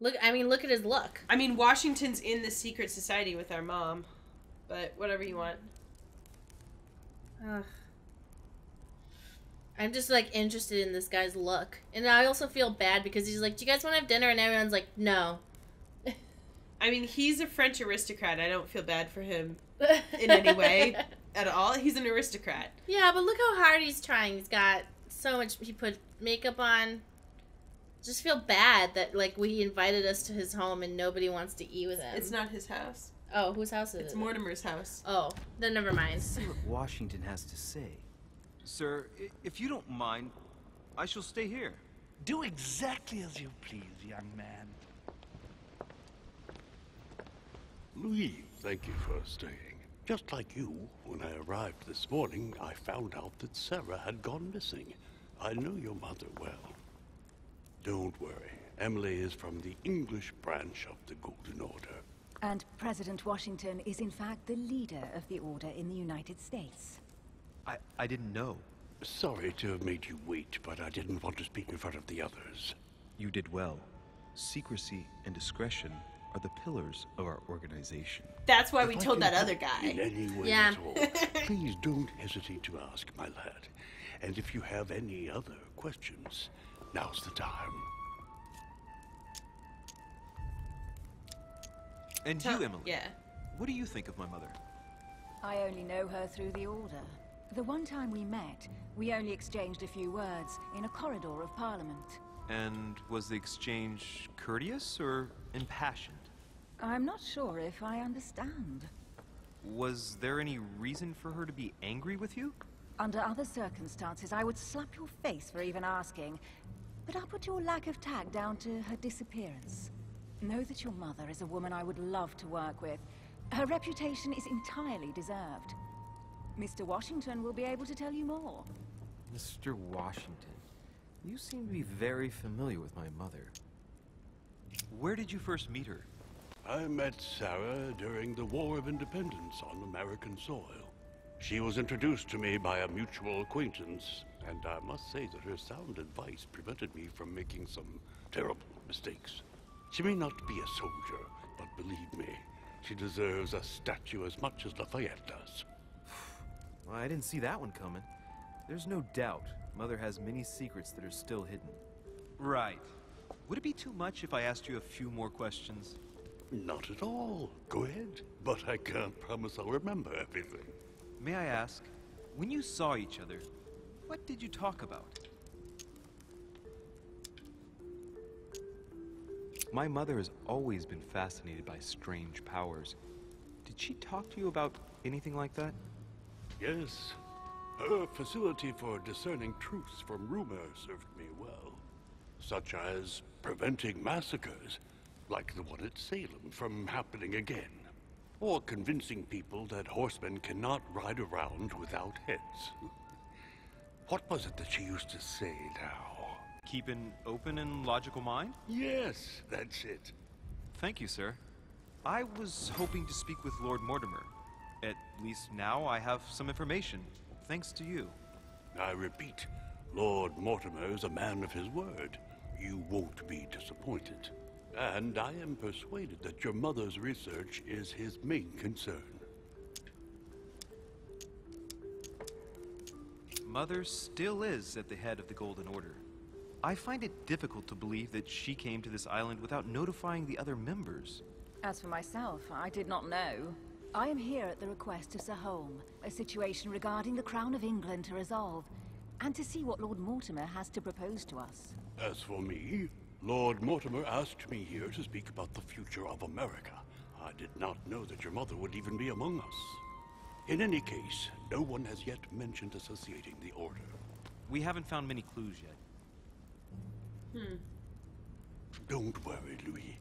Look at his look. I mean, Washington's in the secret society with our mom, but whatever you want. Ugh. I'm just, like, interested in this guy's look. And I also feel bad because he's like, do you guys want to have dinner? And everyone's like, no. I mean, he's a French aristocrat. I don't feel bad for him in any way at all. He's an aristocrat. Yeah, but look how hard he's trying. He's got so much. He put makeup on. Just feel bad that, like, we invited us to his home and nobody wants to eat with him. It's not his house. Oh, whose house is it? It's Mortimer's house. Oh, then never mind. Let's see what Washington has to say. Sir, if you don't mind, I shall stay here. Do exactly as you please, young man. Louis, thank you for staying. Just like you, when I arrived this morning, I found out that Sarah had gone missing. I knew your mother well. Don't worry. Emily is from the English branch of the Golden Order. And President Washington is in fact the leader of the order in the United States. I didn't know. Sorry to have made you wait, but I didn't want to speak in front of the others. You did well. Secrecy and discretion are the pillars of our organization. That's why we told that other guy. In any way at all, please don't hesitate to ask, my lad. And if you have any other questions, now's the time. And you, Emily. Yeah. What do you think of my mother? I only know her through the order. The one time we met, we only exchanged a few words in a corridor of Parliament. And was the exchange courteous or impassioned? I'm not sure if I understand. Was there any reason for her to be angry with you? Under other circumstances, I would slap your face for even asking. But I'll put your lack of tact down to her disappearance. Know that your mother is a woman I would love to work with. Her reputation is entirely deserved. Mr. Washington will be able to tell you more. Mr. Washington, you seem to be very familiar with my mother. Where did you first meet her? I met Sarah during the War of Independence on American soil. She was introduced to me by a mutual acquaintance, and I must say that her sound advice prevented me from making some terrible mistakes. She may not be a soldier, but believe me, she deserves a statue as much as Lafayette does. I didn't see that one coming. There's no doubt Mother has many secrets that are still hidden. Right. Would it be too much if I asked you a few more questions? Not at all. Go ahead. But I can't promise I'll remember everything. May I ask, when you saw each other, what did you talk about? My mother has always been fascinated by strange powers. Did she talk to you about anything like that? Yes. Her facility for discerning truths from rumor served me well. Such as preventing massacres, like the one at Salem, from happening again. Or convincing people that horsemen cannot ride around without heads. What was it that she used to say now? Keep an open and logical mind? Yes, that's it. Thank you, sir. I was hoping to speak with Lord Mortimer. At least now I have some information, thanks to you. I repeat, Lord Mortimer is a man of his word. You won't be disappointed. And I am persuaded that your mother's research is his main concern. Mother still is at the head of the Golden Order. I find it difficult to believe that she came to this island without notifying the other members. As for myself, I did not know. I am here at the request of Sir Holm, a situation regarding the Crown of England to resolve, and to see what Lord Mortimer has to propose to us. As for me, Lord Mortimer asked me here to speak about the future of America. I did not know that your mother would even be among us. In any case, no one has yet mentioned associating the Order. We haven't found many clues yet. Don't worry, Louis.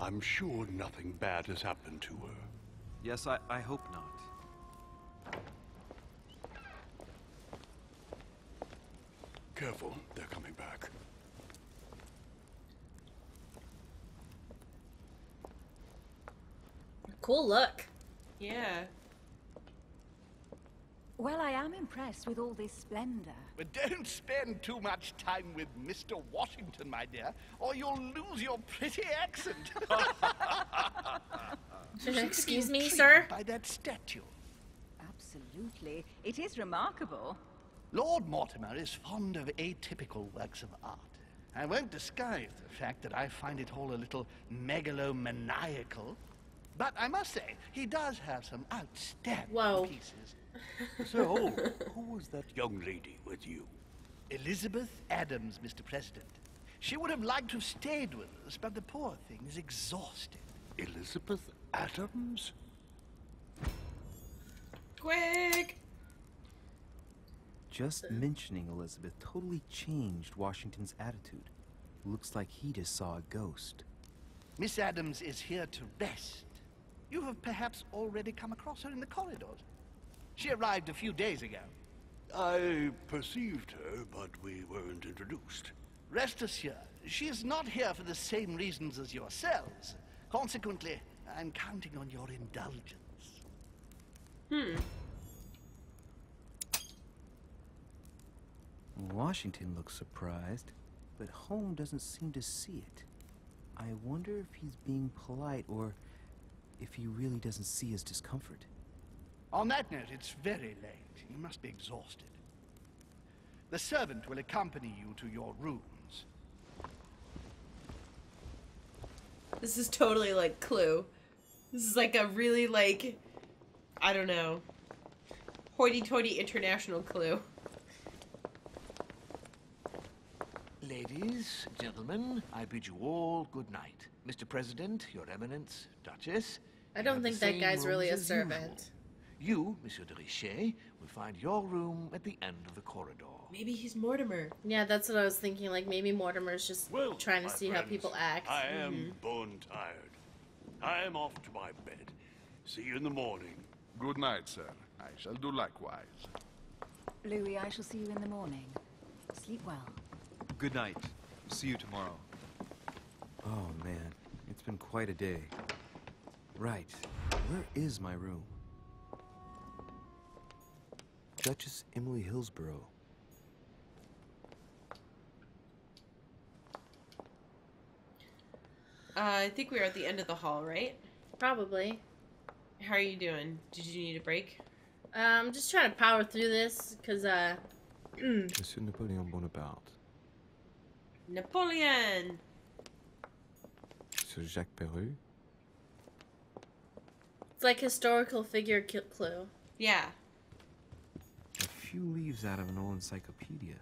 I'm sure nothing bad has happened to her. Yes, I hope not. Careful, they're coming back. Cool look. Yeah. Well, I am impressed with all this splendor. But don't spend too much time with Mr. Washington, my dear, or you'll lose your pretty accent. Excuse me, sir? By that statue. Absolutely. It is remarkable. Lord Mortimer is fond of atypical works of art. I won't disguise the fact that I find it all a little megalomaniacal. But I must say, he does have some outstanding pieces. So, who was that young lady with you? Elizabeth Adams, Mr. President. She would have liked to have stayed with us, but the poor thing is exhausted. Elizabeth Adams? Quick! Just mentioning Elizabeth totally changed Washington's attitude. Looks like he just saw a ghost. Miss Adams is here to rest. You have perhaps already come across her in the corridors. She arrived a few days ago. I perceived her, but we weren't introduced. Rest assured, she is not here for the same reasons as yourselves. Consequently, I'm counting on your indulgence. Washington looks surprised, but Holm doesn't seem to see it. I wonder if he's being polite or if he really doesn't see his discomfort. On that note, it's very late. You must be exhausted. The servant will accompany you to your rooms. This is totally like Clue. This is like a really like, I don't know, hoity-toity international Clue. Ladies, gentlemen, I bid you all good night. Mr. President, Your Eminence, Duchess. I don't think that guy's really a servant. You, Monsieur de Richer, will find your room at the end of the corridor. Maybe he's Mortimer. Yeah, that's what I was thinking. Like, maybe Mortimer's just trying to see how people act. I am bone tired. I am off to my bed. See you in the morning. Good night, sir. I shall do likewise. Louis, I shall see you in the morning. Sleep well. Good night. See you tomorrow. Oh, man. It's been quite a day. Right. Where is my room? Duchess Emily Hillsborough. I think we are at the end of the hall, right? Probably. How are you doing? Did you need a break? I'm just trying to power through this, because, Monsieur Napoleon Bonaparte. Napoleon! Monsieur Jacques Peru. It's like historical figure Clue. Yeah. A few leaves out of an old encyclopedia.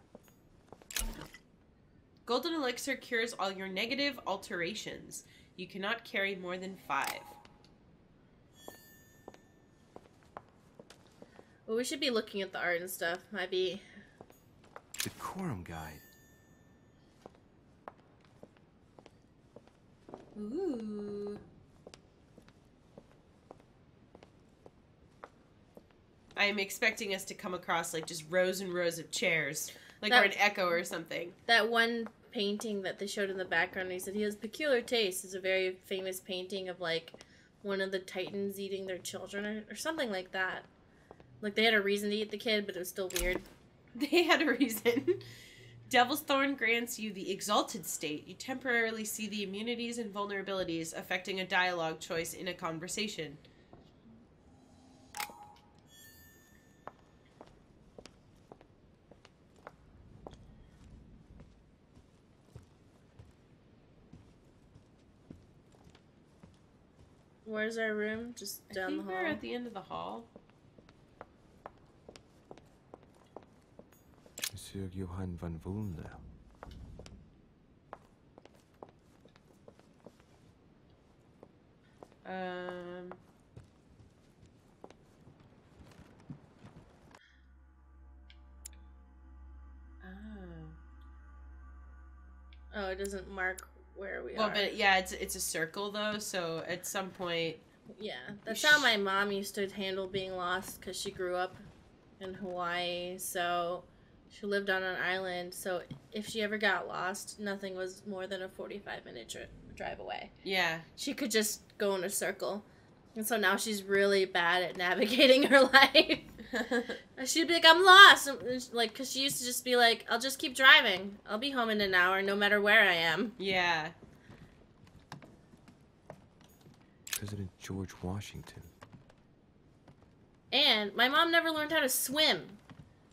Golden elixir cures all your negative alterations. You cannot carry more than 5. Well, we should be looking at the art and stuff. Might be. Decorum guide. Ooh. I am expecting us to come across like just rows and rows of chairs, like we're an Echo or something. That one painting that they showed in the background, he said he has peculiar taste. It's a very famous painting of like one of the Titans eating their children or something like that. Like they had a reason to eat the kid, but it was still weird. They had a reason. Devil's Thorn grants you the exalted state. You temporarily see the immunities and vulnerabilities affecting a dialogue choice in a conversation. Where's our room? Just down the hall? I think we're at the end of the hall. Monsieur Johann van Wunder. Oh, it doesn't mark where we are. Well, but yeah, it's a circle though, so at some point. Yeah, that's how my mom used to handle being lost, because she grew up in Hawaii, so. She lived on an island, so if she ever got lost, nothing was more than a 45-minute drive away. Yeah. She could just go in a circle. And so now she's really bad at navigating her life. She'd be like, I'm lost. Like, because she used to just be like, I'll just keep driving. I'll be home in an hour no matter where I am. Yeah. President George Washington. And my mom never learned how to swim.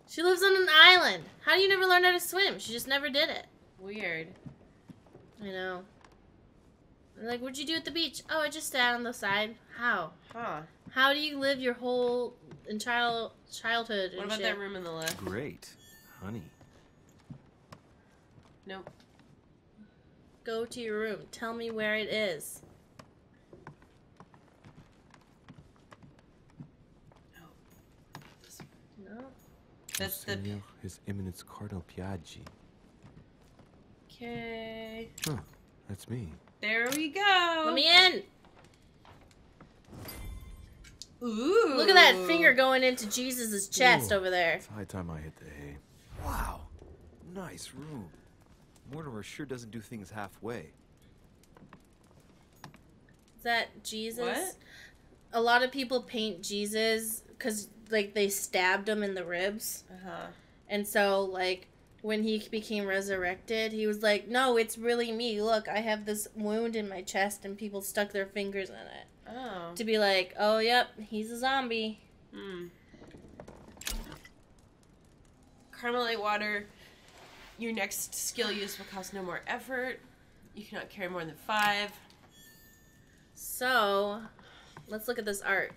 She lives on an island. How do you never learn how to swim? She just never did it. Weird. I know. Like, what'd you do at the beach? Oh, I just sat on the side. How? Huh. How do you live your whole childhood and what about shit? That room in the left? Great. Honey. Nope. Go to your room. Tell me where it is. No. This one. No. That's the... His Eminence Cardinal Piaggi. Okay. Huh. That's me. There we go. Let me in. Ooh. Look at that finger going into Jesus' chest over there. It's high time I hit the hay. Wow. Nice room. Mortimer sure doesn't do things halfway. Is that Jesus? What? A lot of people paint Jesus because, like, they stabbed him in the ribs. Uh-huh. And so, like... when he became resurrected, he was like, no, it's really me. Look, I have this wound in my chest, and people stuck their fingers in it. Oh. To be like, oh, yep, he's a zombie. Hmm. Carmelite water. Your next skill use will cost no more effort. You cannot carry more than 5. So, let's look at this art.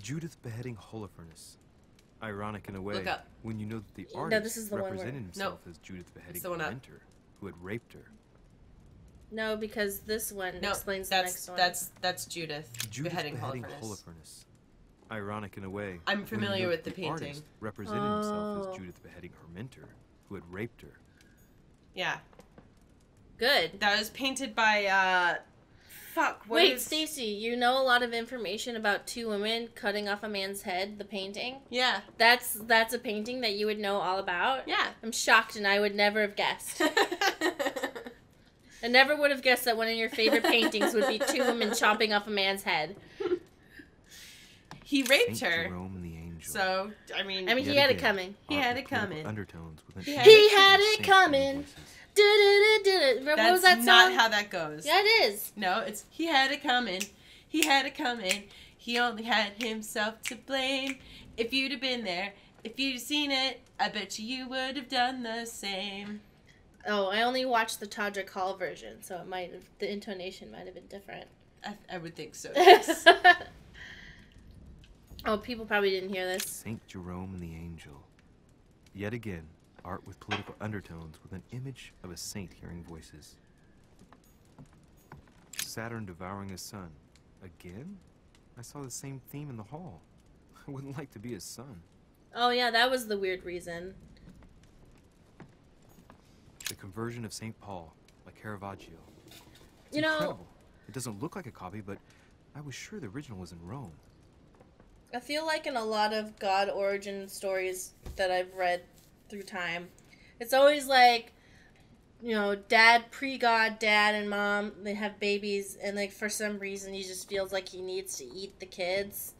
Judith beheading Holofernes. Ironic in a way. Look up. When you know that the artist represented himself as Judith beheading the mentor who had raped her. No, because this one explains the next one. That's Judith beheading Holofernes. Ironic in a way. I'm familiar with the painting. The artist represented himself as Judith beheading her mentor who had raped her. Yeah. Good. That was painted by fuck, wait, Stacy, you know a lot of information about two women cutting off a man's head, the painting? Yeah. That's a painting that you would know all about? Yeah. I'm shocked and I would never have guessed. I never would have guessed that one of your favorite paintings would be two women chomping off a man's head. He raped her. Jerome and the Angel. So, I mean he had it coming. He had it coming. Undertones with he had it coming. What was that song? That's not how that goes. Yeah, it is. No, it's he had it coming. He had it coming. He only had himself to blame. If you'd have been there, if you'd have seen it, I bet you would have done the same. Oh, I only watched the Todrick Hall version, so it might have, the intonation might have been different. I would think so, yes. Oh, people probably didn't hear this. Saint Jerome and the Angel. Yet again. Art with political undertones with an image of a saint hearing voices. Saturn devouring his son. Again? I saw the same theme in the hall. I wouldn't like to be his son. Oh yeah, that was the weird reason. The conversion of St. Paul by Caravaggio. It's incredible. It doesn't look like a copy, but I was sure the original was in Rome. I feel like in a lot of God origin stories that I've read through time, it's always like, you know, dad and mom, they have babies, and like for some reason he just feels like he needs to eat the kids,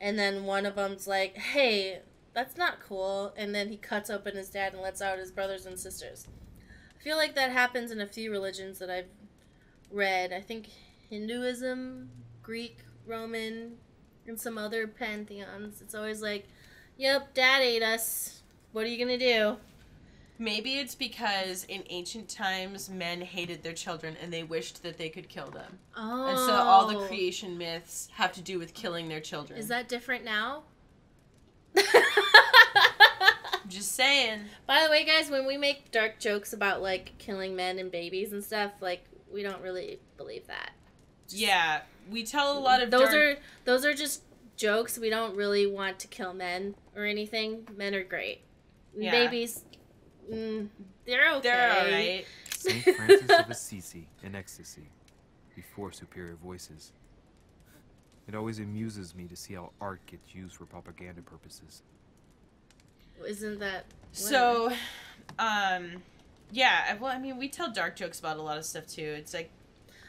and then one of them's like, hey, that's not cool, and then he cuts open his dad and lets out his brothers and sisters. I feel like that happens in a few religions that I've read. I think Hinduism, Greek, Roman, and some other pantheons. It's always like, yep, dad ate us. What are you going to do? Maybe it's because in ancient times, men hated their children and they wished that they could kill them. Oh. And so all the creation myths have to do with killing their children. Is that different now? I'm just saying. By the way, guys, when we make dark jokes about, like, killing men and babies and stuff, like, we don't really believe that. Just, yeah. We tell a lot of those are just jokes. We don't really want to kill men or anything. Men are great. Yeah. Babies, they're okay. They're all right. St. Francis of Assisi in ecstasy, before superior voices. It always amuses me to see how art gets used for propaganda purposes. Isn't that... whatever. So, yeah, well, I mean, we tell dark jokes about a lot of stuff, too. It's like...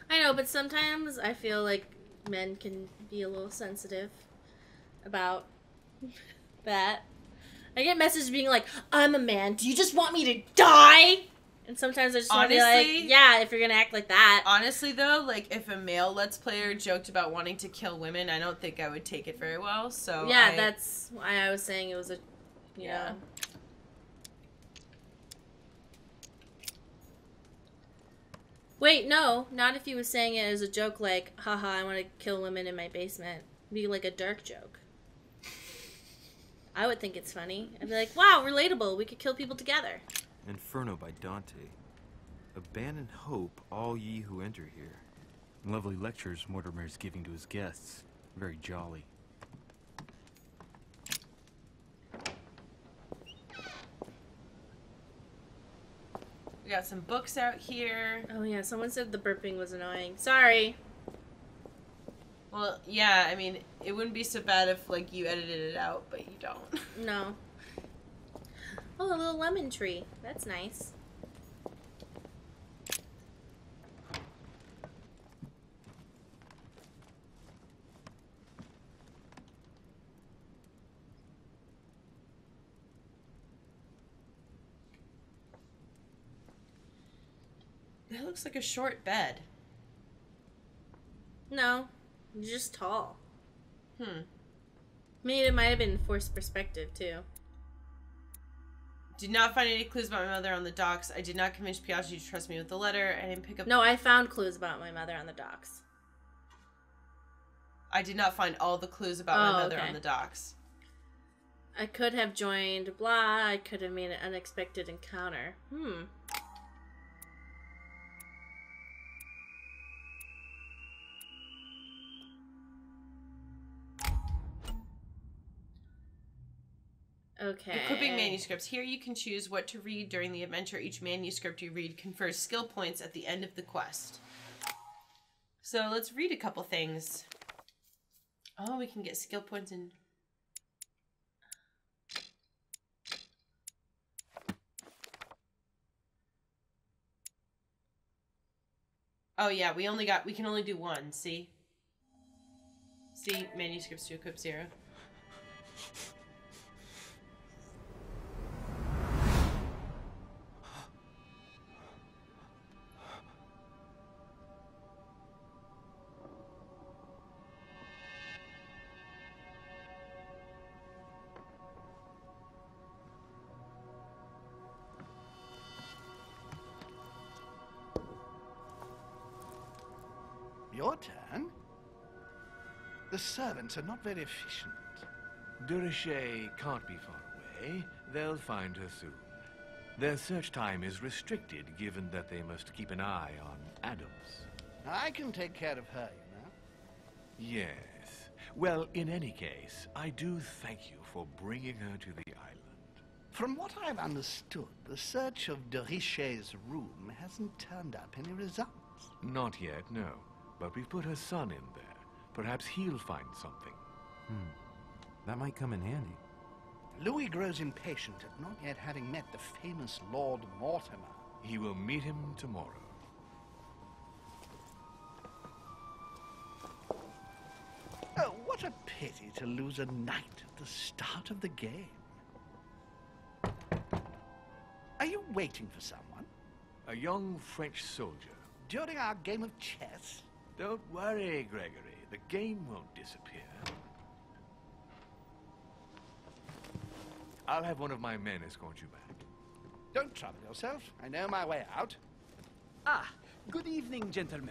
I know, but sometimes I feel like men can be a little sensitive about... that. I get messages being like, I'm a man, do you just want me to die? And sometimes I just want to be like, yeah, if you're going to act like that. Honestly, though, like, if a male Let's Player joked about wanting to kill women, I don't think I would take it very well, so... Yeah, that's why I was saying it was a... Yeah. Wait, no. Not if he was saying it as a joke like, haha, I want to kill women in my basement. It'd be like a dark joke. I would think it's funny. I'd be like, wow, relatable. We could kill people together. Inferno by Dante. Abandon hope, all ye who enter here. Lovely lectures Mortimer is giving to his guests. Very jolly. We got some books out here. Oh yeah, someone said the burping was annoying. Sorry. Well, yeah, I mean, it wouldn't be so bad if, like, you edited it out, but you don't. No. Oh, a little lemon tree. That's nice. That looks like a short bed. No, just tall. Hmm. I mean, it might have been forced perspective, too. Did not find any clues about my mother on the docks. I did not convince Piaggi to trust me with the letter. I didn't pick up... No, I found clues about my mother on the docks. I did not find all the clues about my mother on the docks. I could have joined blah. I could have made an unexpected encounter. Hmm. Okay. Equipping manuscripts. Here you can choose what to read during the adventure. Each manuscript you read confers skill points at the end of the quest. So let's read a couple things. Oh, we can get skill points in... Oh yeah, we can only do one, see? See, manuscripts to equip 0. Your turn? The servants are not very efficient. De Richer can't be far away. They'll find her soon. Their search time is restricted, given that they must keep an eye on Adams. I can take care of her, you know. Yes. Well, in any case, I do thank you for bringing her to the island. From what I've understood, the search of De Richer's room hasn't turned up any results. Not yet, no. But we've put her son in there. Perhaps he'll find something. Hmm. That might come in handy. Louis grows impatient at not yet having met the famous Lord Mortimer. He will meet him tomorrow. Oh, what a pity to lose a night at the start of the game. Are you waiting for someone? A young French soldier. During our game of chess? Don't worry, Gregory. The game won't disappear. I'll have one of my men escort you back. Don't trouble yourself. I know my way out. Ah, good evening, gentlemen.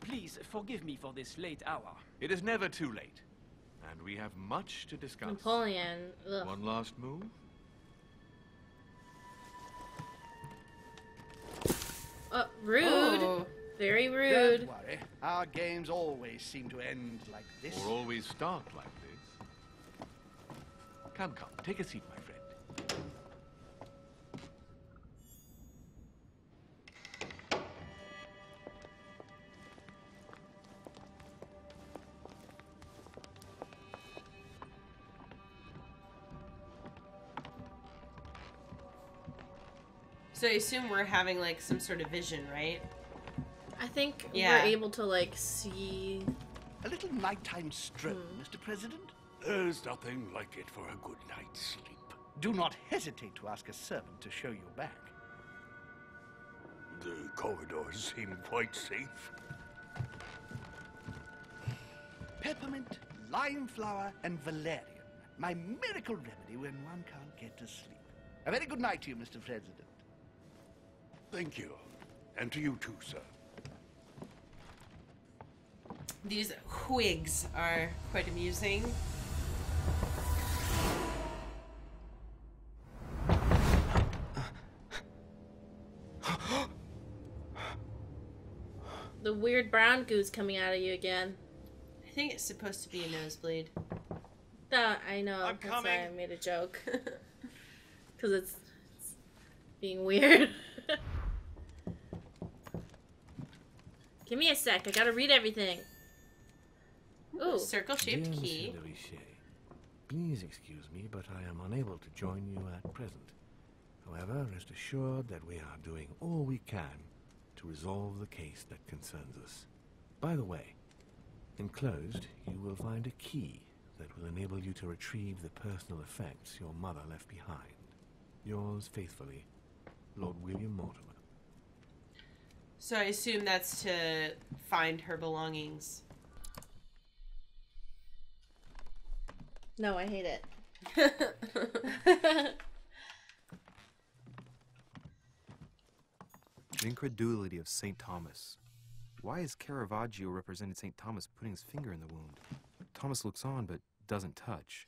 Please forgive me for this late hour. It is never too late. And we have much to discuss. Napoleon. Ugh. One last move? Rude. Oh. Very rude. Don't worry. Our games always seem to end like this. Or always start like this. Come, come. Take a seat, my friend. So I assume we're having, like, some sort of vision, right? I think we're able to, like, see... A little nighttime stroll, Mr. President. There's nothing like it for a good night's sleep. Do not hesitate to ask a servant to show you back. The corridors seem quite safe. Peppermint, lime flower, and valerian. My miracle remedy when one can't get to sleep. A very good night to you, Mr. President. Thank you. And to you too, sir. These whigs are quite amusing. The weird brown goo's coming out of you again. I think it's supposed to be a nosebleed. That, I know, I'm that's coming. Why I made a joke. Because it's being weird. Give me a sec, I gotta read everything. Ooh, circle-shaped key. Monsieur de Richer, please excuse me, but I am unable to join you at present. However, rest assured that we are doing all we can to resolve the case that concerns us. By the way, enclosed, you will find a key that will enable you to retrieve the personal effects your mother left behind. Yours faithfully, Lord William Mortimer. So I assume that's to find her belongings. No, I hate it. The incredulity of St. Thomas. Why is Caravaggio represented St. Thomas putting his finger in the wound? Thomas looks on but doesn't touch.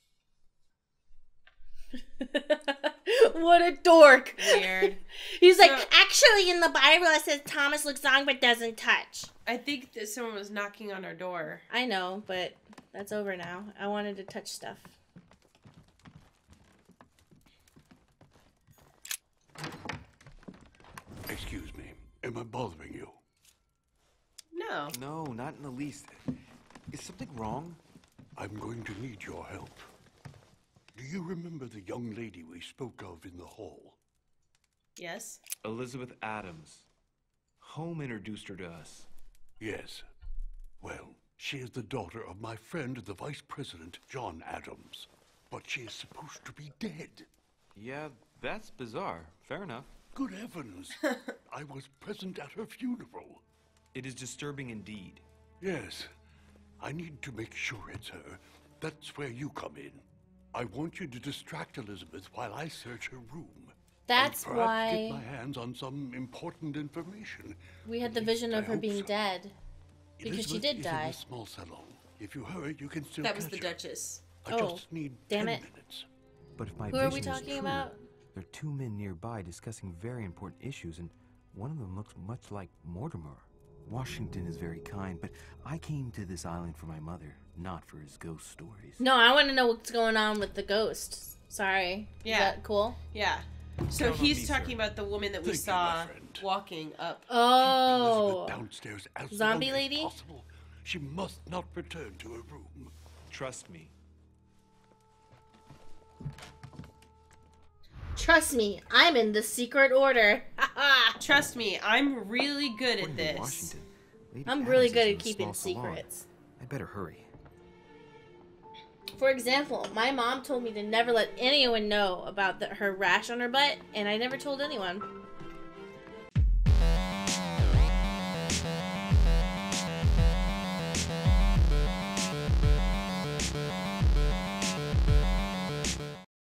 What a dork. Weird. He's like, actually in the Bible it says Thomas looks on but doesn't touch. I think that someone was knocking on our door. I know, but that's over now. I wanted to touch stuff. Excuse me, am I bothering you? No. No, not in the least. Is something wrong? I'm going to need your help. Do you remember the young lady we spoke of in the hall? Yes. Elizabeth Adams. Holm introduced her to us. Yes. Well, she is the daughter of my friend, the Vice President, John Adams. But she is supposed to be dead. Yeah, that's bizarre. Fair enough. Good heavens! I was present at her funeral. It is disturbing indeed. Yes. I need to make sure it's her. That's where you come in. I want you to distract Elizabeth while I search her room. That's and why get my hands on some important information. We had the vision of her being dead because Elizabeth she did die. In a small salon. If you hurry, you can still. That was the Duchess. I just need damn it. 10 minutes. But if my who are we talking true, about? There are two men nearby discussing very important issues, and one of them looks much like Mortimer. Washington is very kind, but I came to this island for my mother, not for his ghost stories. No, I want to know what's going on with the ghosts. Sorry. Yeah. Is that cool? Yeah. So he's talking about the woman that we saw walking up. Oh. Downstairs as zombie lady? Possible. She must not return to her room. Trust me. Trust me, I'm in the secret order. Trust me, I'm really good at this. I'm really good at keeping secrets. I better hurry. For example, my mom told me to never let anyone know about her rash on her butt, and I never told anyone.